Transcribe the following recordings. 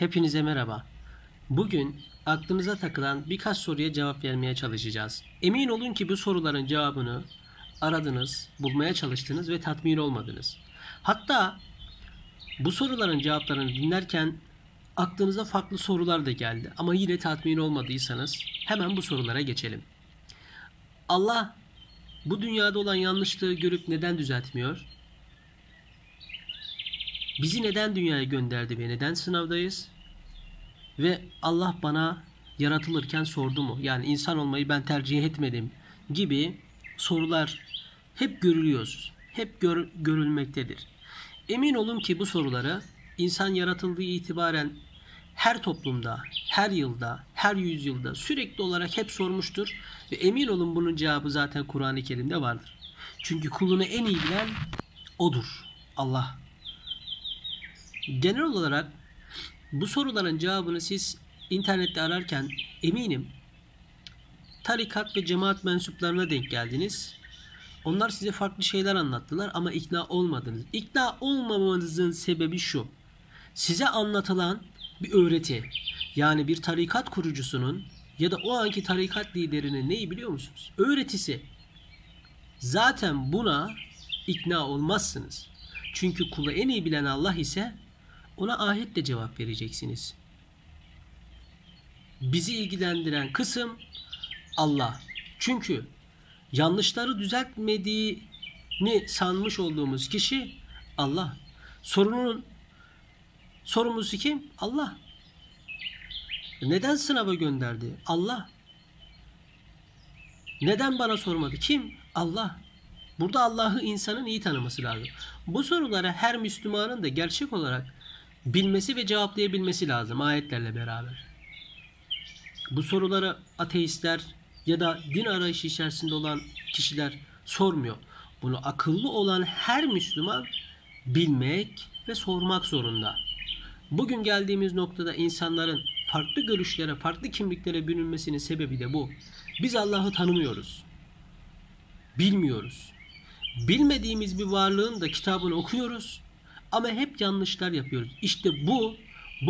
Hepinize merhaba. Bugün aklınıza takılan birkaç soruya cevap vermeye çalışacağız. Emin olun ki bu soruların cevabını aradınız, bulmaya çalıştınız ve tatmin olmadınız. Hatta bu soruların cevaplarını dinlerken aklınıza farklı sorular da geldi ama yine tatmin olmadıysanız hemen bu sorulara geçelim. Allah bu dünyada olan yanlışlığı görüp neden düzeltmiyor? Bizi neden dünyaya gönderdi ve neden sınavdayız? Ve Allah bana yaratılırken sordu mu? Yani insan olmayı ben tercih etmedim gibi sorular hep görülüyor. Hep görülmektedir. Emin olun ki bu soruları insan yaratıldığı itibaren her toplumda, her yılda, her yüzyılda sürekli olarak hep sormuştur. Ve emin olun bunun cevabı zaten Kur'an-ı Kerim'de vardır. Çünkü kulunu en iyi bilen O'dur, Allah. Genel olarak bu soruların cevabını siz internette ararken eminim tarikat ve cemaat mensuplarına denk geldiniz. Onlar size farklı şeyler anlattılar ama ikna olmadınız. İkna olmamanızın sebebi şu: size anlatılan bir öğreti. Yani bir tarikat kurucusunun ya da o anki tarikat liderinin neyi biliyor musunuz? Öğretisi. Zaten buna ikna olmazsınız. Çünkü kulu en iyi bilen Allah ise ona ayetle cevap vereceksiniz. Bizi ilgilendiren kısım Allah. Çünkü yanlışları düzeltmediğini sanmış olduğumuz kişi Allah. Sorumlusu kim? Allah. Neden sınava gönderdi? Allah. Neden bana sormadı? Kim? Allah. Burada Allah'ı insanın iyi tanıması lazım. Bu sorulara her Müslümanın da gerçek olarak bilmesi ve cevaplayabilmesi lazım ayetlerle beraber. Bu soruları ateistler ya da din arayışı içerisinde olan kişiler sormuyor. Bunu akıllı olan her Müslüman bilmek ve sormak zorunda. Bugün geldiğimiz noktada insanların farklı görüşlere, farklı kimliklere bürünmesinin sebebi de bu. Biz Allah'ı tanımıyoruz. Bilmiyoruz. Bilmediğimiz bir varlığın da kitabını okuyoruz ama hep yanlışlar yapıyoruz. İşte bu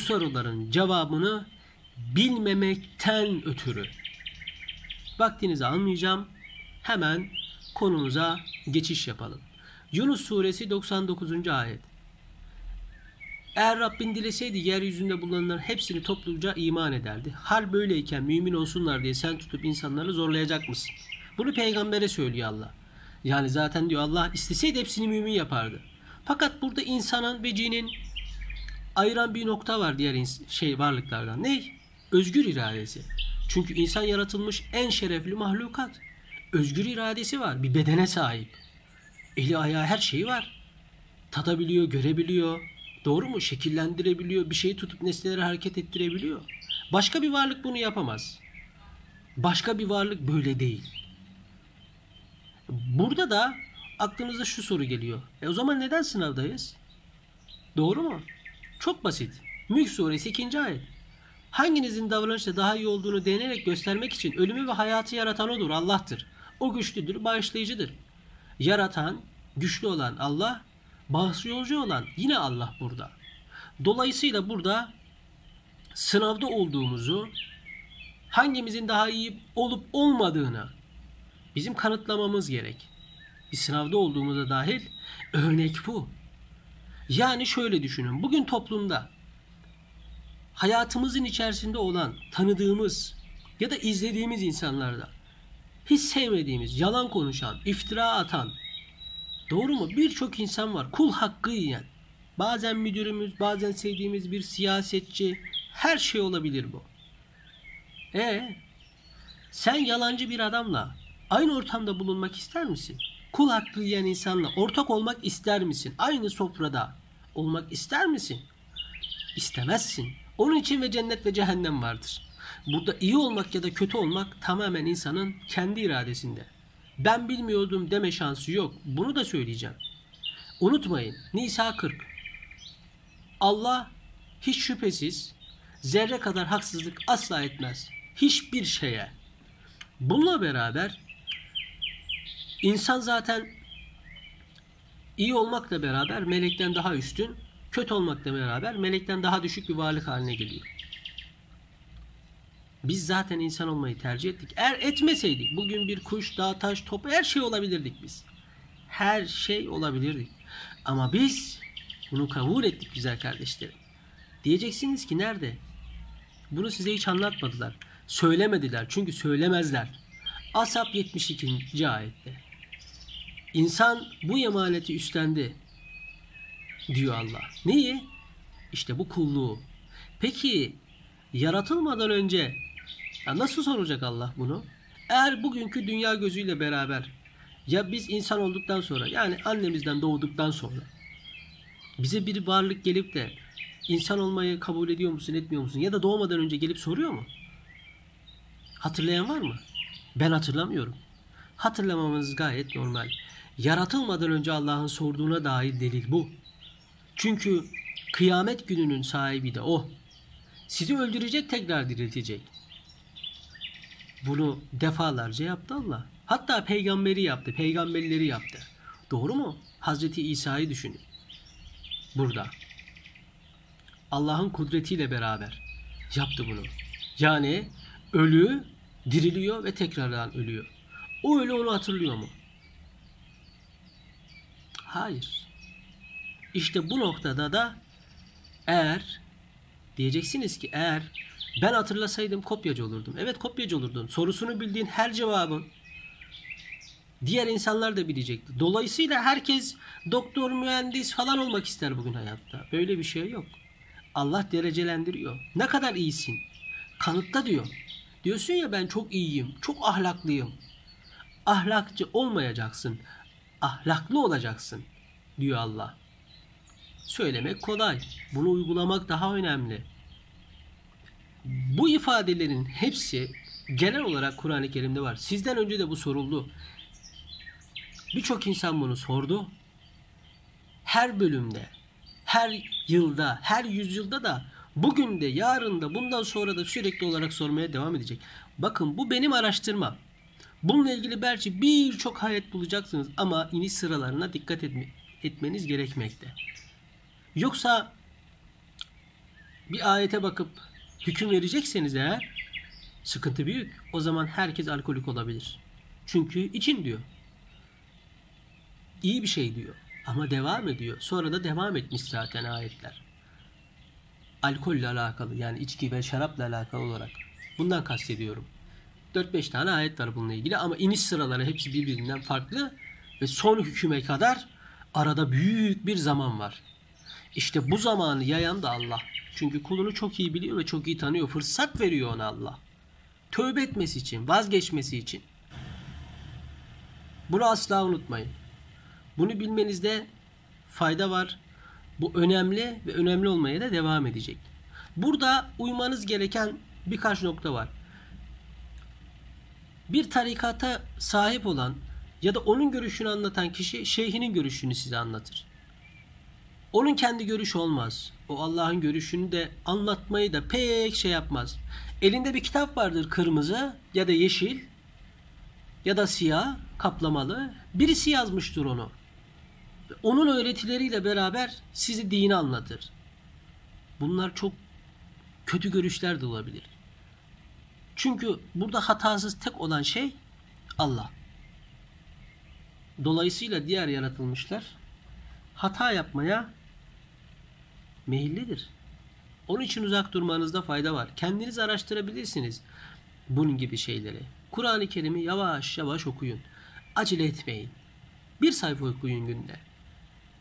soruların cevabını bilmemekten ötürü. Vaktinizi almayacağım. Hemen konumuza geçiş yapalım. Yûnus Suresi 99. ayet. Eğer Rabbin dileseydi yeryüzünde bulunanların hepsini topluca iman ederdi. Hal böyleyken mümin olsunlar diye sen tutup insanları zorlayacak mısın? Bunu peygambere söylüyor Allah. Yani zaten diyor Allah isteseydi hepsini mümin yapardı. Fakat burada insanın ve cinin ayıran bir nokta var diğer varlıklardan. Ne? Özgür iradesi. Çünkü insan yaratılmış en şerefli mahlukat. Özgür iradesi var. Bir bedene sahip. Eli ayağı her şeyi var. Tadabiliyor, görebiliyor. Doğru mu? Şekillendirebiliyor. Bir şeyi tutup nesneleri hareket ettirebiliyor. Başka bir varlık bunu yapamaz. Başka bir varlık böyle değil. Burada da aklınıza şu soru geliyor. O zaman neden sınavdayız? Doğru mu? Çok basit. Mülk Suresi 2. ayet. Hanginizin davranışta daha iyi olduğunu deneyerek göstermek için ölümü ve hayatı yaratan O'dur, Allah'tır. O güçlüdür, bağışlayıcıdır. Yaratan, güçlü olan Allah, bağışlayıcı olan yine Allah burada. Dolayısıyla burada sınavda olduğumuzu, hangimizin daha iyi olup olmadığını bizim kanıtlamamız gerek. Bir sınavda olduğumuza dahil örnek bu. Yani şöyle düşünün. Bugün toplumda hayatımızın içerisinde olan tanıdığımız ya da izlediğimiz insanlarda hiç sevmediğimiz, yalan konuşan, iftira atan, doğru mu? Birçok insan var. Kul hakkı yiyen. Bazen müdürümüz, bazen sevdiğimiz bir siyasetçi. Her şey olabilir bu. Sen yalancı bir adamla aynı ortamda bulunmak ister misin? Kul hakkı yiyen insanla ortak olmak ister misin? Aynı sofrada olmak ister misin? İstemezsin. Onun için ve cennet ve cehennem vardır. Burada iyi olmak ya da kötü olmak tamamen insanın kendi iradesinde. Ben bilmiyordum deme şansı yok. Bunu da söyleyeceğim. Unutmayın. Nisa 40. Allah hiç şüphesiz zerre kadar haksızlık asla etmez. Hiçbir şeye. Bununla beraber İnsan zaten iyi olmakla beraber melekten daha üstün, kötü olmakla beraber melekten daha düşük bir varlık haline geliyor. Biz zaten insan olmayı tercih ettik. Eğer etmeseydik bugün bir kuş, dağ, taş, top her şey olabilirdik biz. Her şey olabilirdik. Ama biz bunu kabul ettik güzel kardeşlerim. Diyeceksiniz ki nerede? Bunu size hiç anlatmadılar. Söylemediler çünkü söylemezler. Ahzâb 72. ayette. İnsan bu emaneti üstlendi diyor Allah. Neyi? İşte bu kulluğu. Peki yaratılmadan önce ya nasıl soracak Allah bunu? Eğer bugünkü dünya gözüyle beraber ya biz insan olduktan sonra yani annemizden doğduktan sonra bize bir varlık gelip de insan olmayı kabul ediyor musun etmiyor musun ya da doğmadan önce gelip soruyor mu? Hatırlayan var mı? Ben hatırlamıyorum. Hatırlamamız gayet normal. Yaratılmadan önce Allah'ın sorduğuna dair delil bu. Çünkü kıyamet gününün sahibi de o. Sizi öldürecek, tekrar diriltecek. Bunu defalarca yaptı Allah. Hatta peygamberi yaptı, peygamberleri yaptı. Doğru mu? Hazreti İsa'yı düşünün. Burada. Allah'ın kudretiyle beraber yaptı bunu. Yani ölü diriliyor ve tekrardan ölüyor. O ölü onu hatırlıyor mu? Hayır. İşte bu noktada da eğer diyeceksiniz ki eğer ben hatırlasaydım kopyacı olurdum. Evet kopyacı olurdun. Sorusunu bildiğin her cevabı diğer insanlar da bilecekti. Dolayısıyla herkes doktor, mühendis falan olmak ister bugün hayatta. Öyle bir şey yok. Allah derecelendiriyor. Ne kadar iyisin? Kanıtla diyor. Diyorsun ya ben çok iyiyim, çok ahlaklıyım. Ahlakçı olmayacaksın. Ahlaklı olacaksın diyor Allah. Söylemek kolay. Bunu uygulamak daha önemli. Bu ifadelerin hepsi genel olarak Kur'an-ı Kerim'de var. Sizden önce de bu soruldu. Birçok insan bunu sordu. Her bölümde, her yılda, her yüzyılda da bugün de, yarın da, bundan sonra da sürekli olarak sormaya devam edecek. Bakın bu benim araştırmam. Bununla ilgili belki birçok ayet bulacaksınız ama iniş sıralarına dikkat etmeniz gerekmekte. Yoksa bir ayete bakıp hüküm verecekseniz eğer sıkıntı büyük. O zaman herkes alkolik olabilir. Çünkü için diyor. İyi bir şey diyor. Ama devam ediyor. Sonra da devam etmiş zaten ayetler. Alkolle alakalı yani içki ve şarapla alakalı olarak. Bundan kastediyorum. 4-5 tane ayet var bununla ilgili ama iniş sıraları hepsi birbirinden farklı ve son hüküme kadar arada büyük bir zaman var. İşte bu zamanı yayan da Allah. Çünkü kulunu çok iyi biliyor ve çok iyi tanıyor. Fırsat veriyor ona Allah. Tövbe etmesi için, vazgeçmesi için. Bunu asla unutmayın. Bunu bilmenizde fayda var. Bu önemli ve önemli olmaya da devam edecek. Burada uymanız gereken birkaç nokta var. Bir tarikata sahip olan ya da onun görüşünü anlatan kişi şeyhinin görüşünü size anlatır. Onun kendi görüşü olmaz. O Allah'ın görüşünü de anlatmayı da pek şey yapmaz. Elinde bir kitap vardır kırmızı ya da yeşil ya da siyah kaplamalı. Birisi yazmıştır onu. Onun öğretileriyle beraber sizi dini anlatır. Bunlar çok kötü görüşler de olabilir. Çünkü burada hatasız tek olan şey Allah. Dolayısıyla diğer yaratılmışlar hata yapmaya meyillidir. Onun için uzak durmanızda fayda var. Kendiniz araştırabilirsiniz bunun gibi şeyleri. Kur'an-ı Kerim'i yavaş yavaş okuyun. Acele etmeyin. Bir sayfa okuyun günde.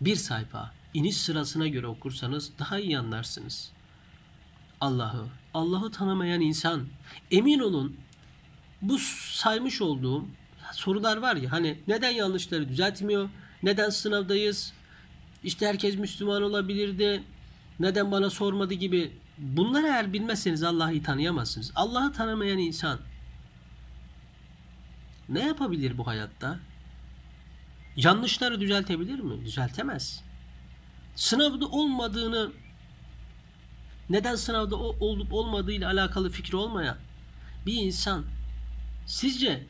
Bir sayfa. İniş sırasına göre okursanız daha iyi anlarsınız. Allah'ı tanımayan insan, emin olun bu saymış olduğum sorular var ya hani neden yanlışları düzeltmiyor, neden sınavdayız, işte herkes Müslüman olabilirdi, neden bana sormadı gibi bunları eğer bilmezseniz Allah'ı tanıyamazsınız. Allah'ı tanımayan insan ne yapabilir bu hayatta? Yanlışları düzeltebilir mi? Düzeltemez. Sınavda olmadığını, neden sınavda olup olmadığıyla alakalı fikri olmayan bir insan sizce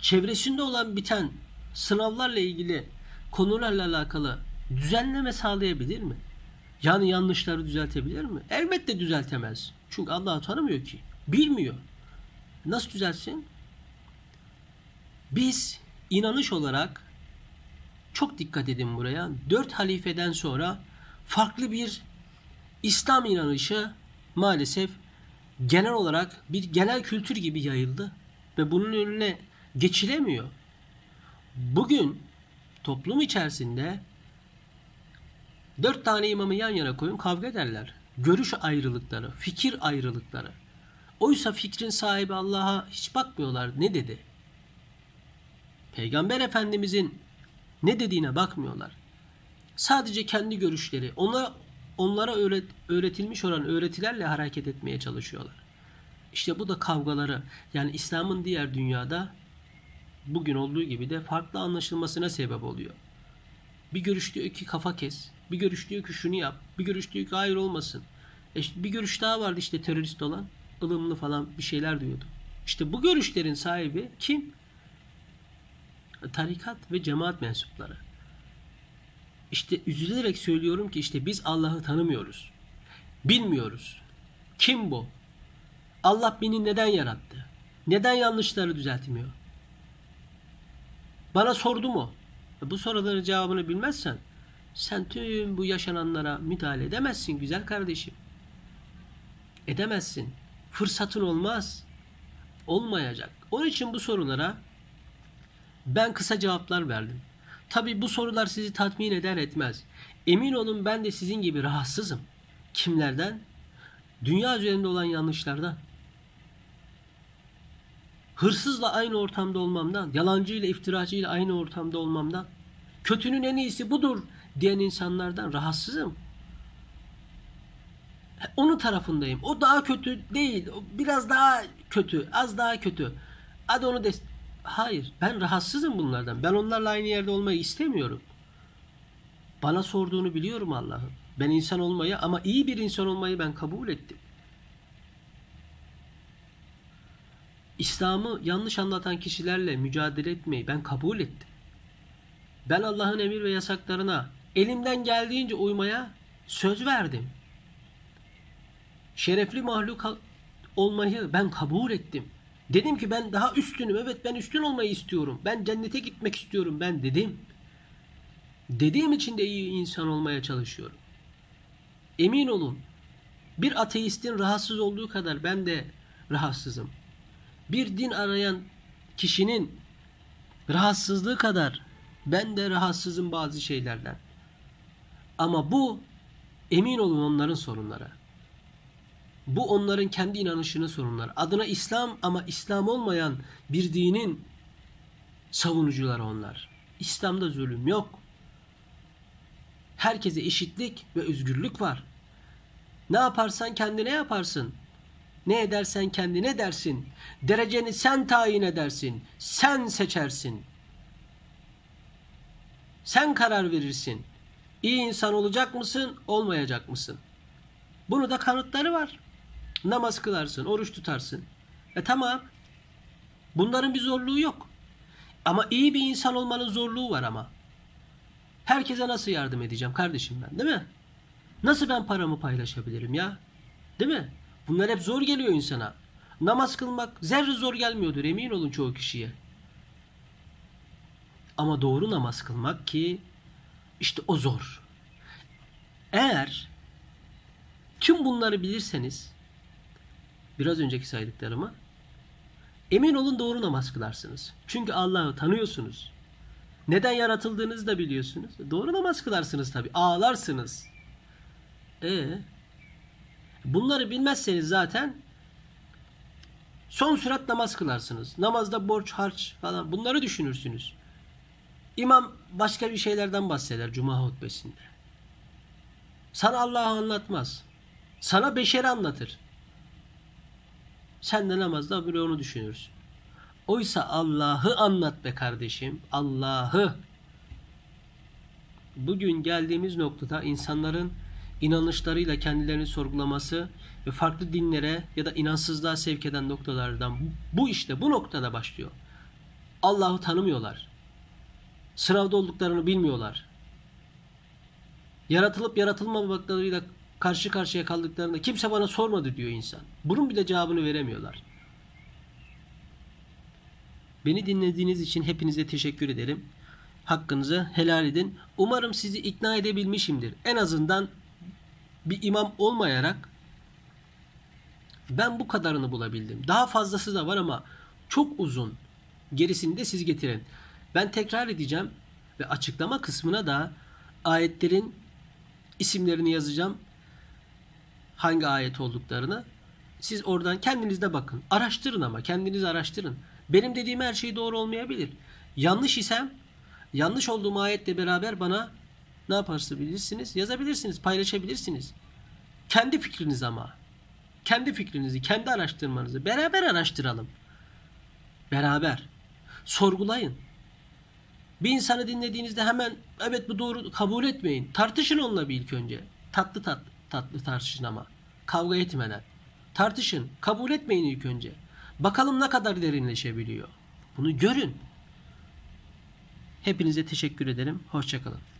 çevresinde olan biten sınavlarla ilgili konularla alakalı düzenleme sağlayabilir mi? Yani yanlışları düzeltebilir mi? Elbette düzeltemez. Çünkü Allah'ı tanımıyor ki. Bilmiyor. Nasıl düzelsin? Biz inanış olarak çok dikkat edin buraya. 4 halifeden sonra farklı bir İslam inanışı maalesef genel olarak bir genel kültür gibi yayıldı. Ve bunun önüne geçilemiyor. Bugün toplum içerisinde 4 tane imamı yan yana koyun kavga ederler. Görüş ayrılıkları, fikir ayrılıkları. Oysa fikrin sahibi Allah'a hiç bakmıyorlar. Ne dedi? Peygamber Efendimizin ne dediğine bakmıyorlar. Sadece kendi görüşleri, onlara öğretilmiş olan öğretilerle hareket etmeye çalışıyorlar. İşte bu da kavgaları, yani İslam'ın diğer dünyada bugün olduğu gibi de farklı anlaşılmasına sebep oluyor. Bir görüş diyor ki kafa kes, bir görüş diyor ki şunu yap, bir görüş diyor ki hayır olmasın. Bir görüş daha vardı işte terörist olan, ılımlı falan bir şeyler diyordu. İşte bu görüşlerin sahibi kim? Tarikat ve cemaat mensupları. İşte üzülerek söylüyorum ki işte biz Allah'ı tanımıyoruz. Bilmiyoruz. Kim bu? Allah beni neden yarattı? Neden yanlışları düzeltmiyor? Bana sordu mu? Bu soruların cevabını bilmezsen sen tüm bu yaşananlara müdahale edemezsin güzel kardeşim. Edemezsin. Fırsatın olmaz. Olmayacak. Onun için bu sorulara ben kısa cevaplar verdim. Tabii bu sorular sizi tatmin eder etmez. Emin olun ben de sizin gibi rahatsızım. Kimlerden? Dünya üzerinde olan yanlışlardan. Hırsızla aynı ortamda olmamdan, yalancıyla, iftiracıyla aynı ortamda olmamdan, kötünün en iyisi budur diyen insanlardan rahatsızım. Onun tarafındayım. O daha kötü değil. O biraz daha kötü, az daha kötü. Hadi onu destek. Hayır, ben rahatsızım bunlardan. Ben onlarla aynı yerde olmayı istemiyorum. Bana sorduğunu biliyorum Allah'ım. Ben insan olmayı ama iyi bir insan olmayı ben kabul ettim. İslam'ı yanlış anlatan kişilerle mücadele etmeyi ben kabul ettim. Ben Allah'ın emir ve yasaklarına elimden geldiğince uymaya söz verdim. Şerefli mahluk olmayı ben kabul ettim. Dedim ki ben daha üstünüm. Evet ben üstün olmayı istiyorum. Ben cennete gitmek istiyorum. Ben dedim. Dediğim için de iyi insan olmaya çalışıyorum. Emin olun bir ateistin rahatsız olduğu kadar ben de rahatsızım. Bir din arayan kişinin rahatsızlığı kadar ben de rahatsızım bazı şeylerden. Ama bu emin olun onların sorunları. Bu onların kendi inanışının sorunları. Adına İslam ama İslam olmayan bir dinin savunucuları onlar. İslam'da zulüm yok. Herkese eşitlik ve özgürlük var. Ne yaparsan kendine yaparsın. Ne edersen kendine dersin. Dereceni sen tayin edersin. Sen seçersin. Sen karar verirsin. İyi insan olacak mısın, olmayacak mısın? Bunu da kanıtları var. Namaz kılarsın, oruç tutarsın. Tamam. Bunların bir zorluğu yok. Ama iyi bir insan olmanın zorluğu var ama. Herkese nasıl yardım edeceğim kardeşim ben, değil mi? Nasıl ben paramı paylaşabilirim ya? Değil mi? Bunlar hep zor geliyor insana. Namaz kılmak zerre zor gelmiyordur emin olun çoğu kişiye. Ama doğru namaz kılmak ki işte o zor. Eğer tüm bunları bilirseniz biraz önceki saydıklarıma emin olun doğru namaz kılarsınız. Çünkü Allah'ı tanıyorsunuz. Neden yaratıldığınızı da biliyorsunuz. Doğru namaz kılarsınız tabii. Ağlarsınız. Bunları bilmezseniz zaten son sürat namaz kılarsınız. Namazda borç, harç falan bunları düşünürsünüz. İmam başka bir şeylerden bahseder cuma hutbesinde. Sana Allah'ı anlatmaz. Sana beşeri anlatır. Sen de namazda böyle onu düşünürsün. Oysa Allah'ı anlat be kardeşim. Allah'ı. Bugün geldiğimiz noktada insanların inanışlarıyla kendilerini sorgulaması ve farklı dinlere ya da inansızlığa sevk eden noktalardan bu noktada başlıyor. Allah'ı tanımıyorlar. Sınavda olduklarını bilmiyorlar. Yaratılıp yaratılmamaklarıyla karşı karşıya kaldıklarında kimse bana sormadı diyor insan. Bunun bile cevabını veremiyorlar. Beni dinlediğiniz için hepinize teşekkür ederim. Hakkınızı helal edin. Umarım sizi ikna edebilmişimdir. En azından bir imam olmayarak ben bu kadarını bulabildim. Daha fazlası da var ama çok uzun. Gerisini de siz getirin. Ben tekrar edeceğim ve açıklama kısmına da ayetlerin isimlerini yazacağım. Hangi ayet olduklarını. Siz oradan kendiniz de bakın. Araştırın ama kendiniz araştırın. Benim dediğim her şey doğru olmayabilir. Yanlış isem, yanlış olduğum ayetle beraber bana ne yapabilirsiniz? Yazabilirsiniz, paylaşabilirsiniz. Kendi fikriniz ama. Kendi fikrinizi, kendi araştırmanızı beraber araştıralım. Beraber. Sorgulayın. Bir insanı dinlediğinizde hemen evet bu doğru kabul etmeyin. Tartışın onunla bir ilk önce. Tatlı tartışın ama. Kavga etmeden. Tartışın. Kabul etmeyin ilk önce. Bakalım ne kadar derinleşebiliyor. Bunu görün. Hepinize teşekkür ederim. Hoşça kalın.